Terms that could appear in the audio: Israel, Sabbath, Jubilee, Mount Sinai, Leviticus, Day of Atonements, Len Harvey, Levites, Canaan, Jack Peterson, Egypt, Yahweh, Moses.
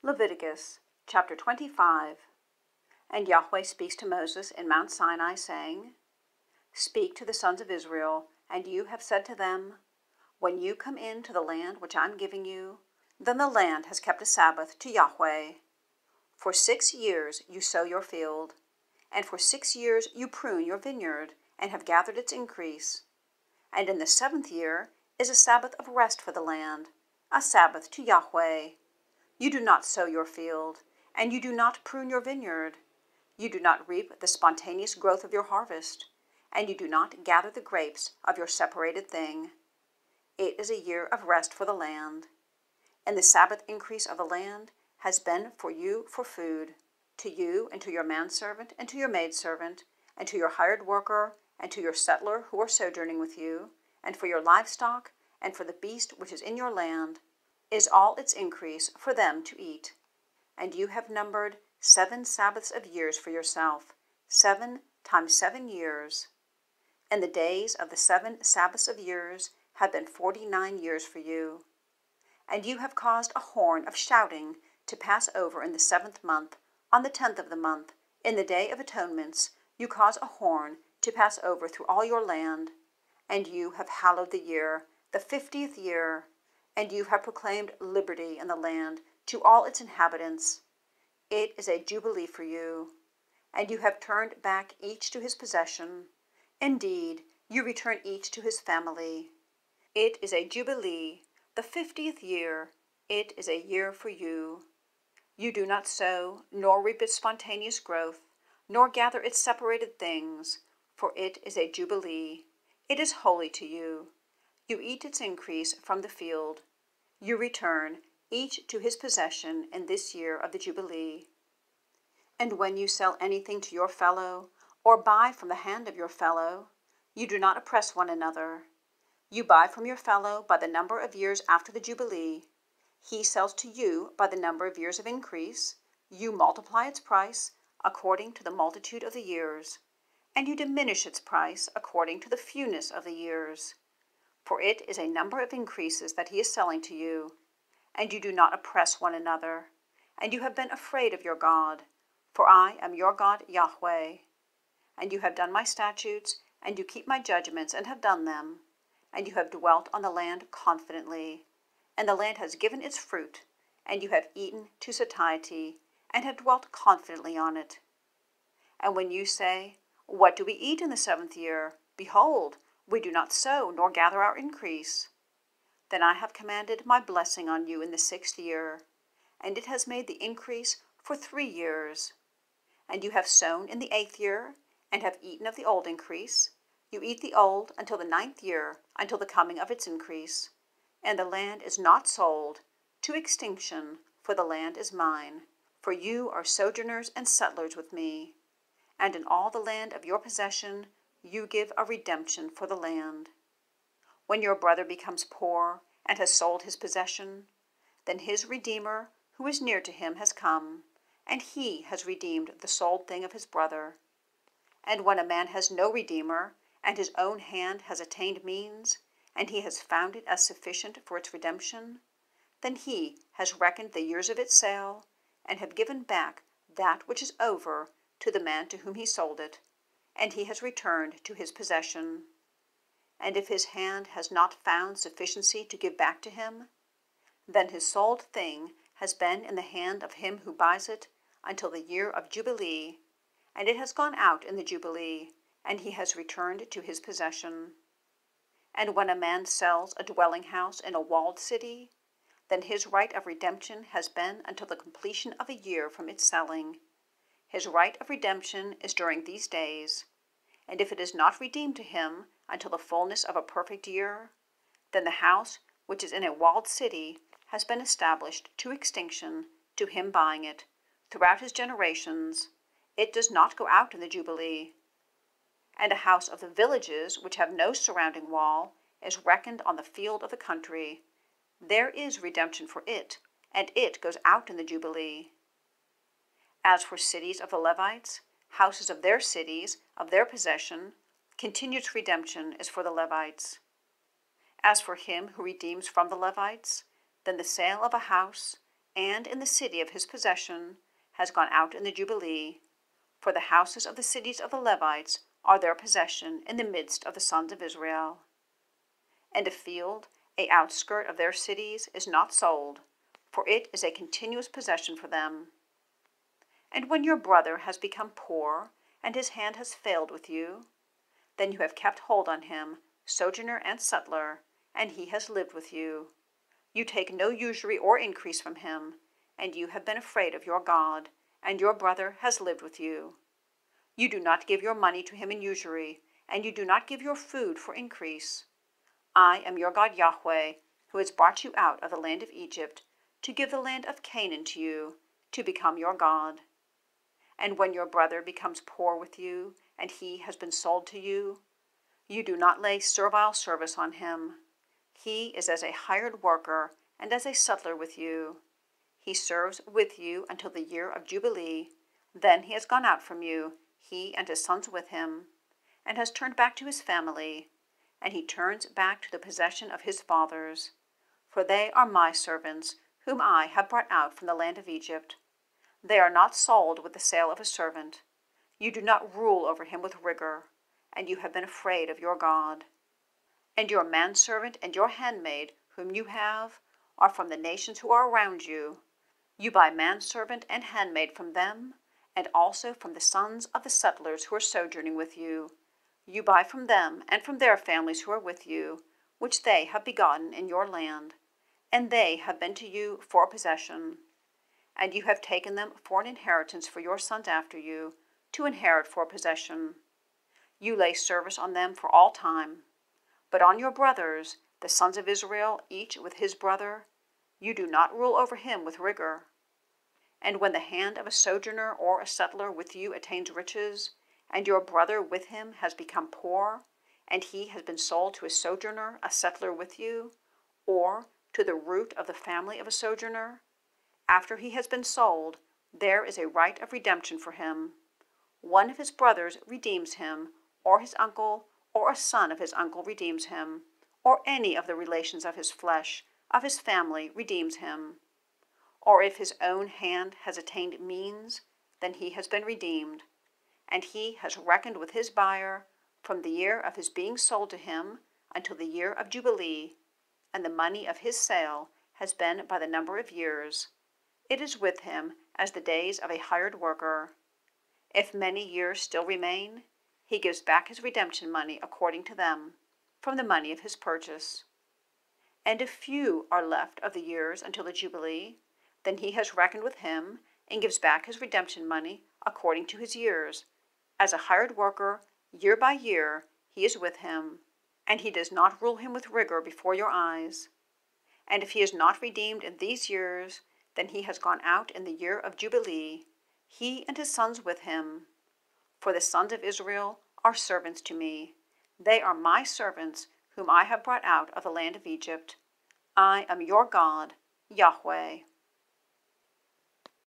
Leviticus chapter 25. And Yahweh speaks to Moses in Mount Sinai, saying, Speak to the sons of Israel, and you have said to them, When you come into the land which I am giving you, then the land has kept a Sabbath to Yahweh. For 6 years you sow your field, and for 6 years you prune your vineyard, and have gathered its increase. And in the 7th year is a Sabbath of rest for the land, a Sabbath to Yahweh. You do not sow your field, and you do not prune your vineyard. You do not reap the spontaneous growth of your harvest, and you do not gather the grapes of your separated thing. It is a year of rest for the land. And the Sabbath increase of the land has been for you for food, to you and to your manservant and to your maidservant, and to your hired worker, and to your settler who are sojourning with you, and for your livestock, and for the beast which is in your land, is all its increase for them to eat. And you have numbered 7 Sabbaths of years for yourself, 7 times 7 years. And the days of the 7 Sabbaths of years have been 49 years for you. And you have caused a horn of shouting to pass over in the 7th month, on the 10th of the month, in the Day of Atonements, you cause a horn to pass over through all your land. And you have hallowed the year, the 50th year, and you have proclaimed liberty in the land to all its inhabitants. It is a jubilee for you, and you have turned back each to his possession. Indeed, you return each to his family. It is a jubilee, the 50th year, it is a year for you. You do not sow, nor reap its spontaneous growth, nor gather its separated things, for it is a jubilee. It is holy to you. You eat its increase from the field. You return, each to his possession in this year of the jubilee. And when you sell anything to your fellow, or buy from the hand of your fellow, you do not oppress one another. You buy from your fellow by the number of years after the Jubilee. He sells to you by the number of years of increase. You multiply its price according to the multitude of the years, and you diminish its price according to the fewness of the years. For it is a number of increases that he is selling to you, and you do not oppress one another, and you have been afraid of your God, for I am your God Yahweh. And you have done my statutes, and you keep my judgments, and have done them. And you have dwelt on the land confidently, and the land has given its fruit, and you have eaten to satiety, and have dwelt confidently on it. And when you say, What do we eat in the 7th year? Behold, we do not sow, nor gather our increase. Then I have commanded my blessing on you in the 6th year, and it has made the increase for 3 years. And you have sown in the 8th year, and have eaten of the old increase. You eat the old until the 9th year, until the coming of its increase. And the land is not sold to extinction, for the land is mine. For you are sojourners and settlers with me. And in all the land of your possession, you give a redemption for the land. When your brother becomes poor and has sold his possession, then his Redeemer, who is near to him, has come, and he has redeemed the sold thing of his brother. And when a man has no Redeemer, and his own hand has attained means, and he has found it as sufficient for its redemption, then he has reckoned the years of its sale, and have given back that which is over to the man to whom he sold it, and he has returned to his possession. And if his hand has not found sufficiency to give back to him, then his sold thing has been in the hand of him who buys it until the year of Jubilee, and it has gone out in the Jubilee, and he has returned to his possession. And when a man sells a dwelling house in a walled city, then his right of redemption has been until the completion of a year from its selling. His right of redemption is during these days, and if it is not redeemed to him until the fullness of a perfect year, then the house which is in a walled city has been established to extinction to him buying it throughout his generations. It does not go out in the Jubilee. And a house of the villages which have no surrounding wall is reckoned on the field of the country. There is redemption for it, and it goes out in the Jubilee. As for cities of the Levites, houses of their cities, of their possession, continued redemption is for the Levites. As for him who redeems from the Levites, then the sale of a house, and in the city of his possession has gone out in the Jubilee, for the houses of the cities of the Levites are their possession in the midst of the sons of Israel. And a field, an outskirt of their cities, is not sold, for it is a continuous possession for them. And when your brother has become poor, and his hand has failed with you, then you have kept hold on him, sojourner and settler, and he has lived with you. You take no usury or increase from him, and you have been afraid of your God, and your brother has lived with you. You do not give your money to him in usury, and you do not give your food for increase. I am your God Yahweh, who has brought you out of the land of Egypt, to give the land of Canaan to you, to become your God. And when your brother becomes poor with you, and he has been sold to you, you do not lay servile service on him. He is as a hired worker and as a settler with you. He serves with you until the year of Jubilee. Then he has gone out from you, he and his sons with him, and has turned back to his family, and he turns back to the possession of his fathers. For they are my servants, whom I have brought out from the land of Egypt. They are not sold with the sale of a servant. You do not rule over him with rigor, and you have been afraid of your God. And your manservant and your handmaid, whom you have, are from the nations who are around you. You buy manservant and handmaid from them, and also from the sons of the settlers who are sojourning with you. You buy from them and from their families who are with you, which they have begotten in your land, and they have been to you for possession. And you have taken them for an inheritance for your sons after you, to inherit for possession. You lay service on them for all time. But on your brothers, the sons of Israel, each with his brother, you do not rule over him with rigor. And when the hand of a sojourner or a settler with you attains riches, and your brother with him has become poor, and he has been sold to a sojourner, a settler with you, or to the root of the family of a sojourner, after he has been sold, there is a right of redemption for him. One of his brothers redeems him, or his uncle, or a son of his uncle redeems him, or any of the relations of his flesh, of his family, redeems him. Or if his own hand has attained means, then he has been redeemed, and he has reckoned with his buyer from the year of his being sold to him until the year of Jubilee, and the money of his sale has been by the number of years. It is with him as the days of a hired worker. If many years still remain, he gives back his redemption money according to them, from the money of his purchase. And if few are left of the years until the Jubilee, then he has reckoned with him and gives back his redemption money according to his years. As a hired worker, year by year, he is with him, and he does not rule him with rigor before your eyes. And if he is not redeemed in these years, then he has gone out in the year of Jubilee, he and his sons with him. For the sons of Israel are servants to me. They are my servants, whom I have brought out of the land of Egypt. I am your God, Yahweh.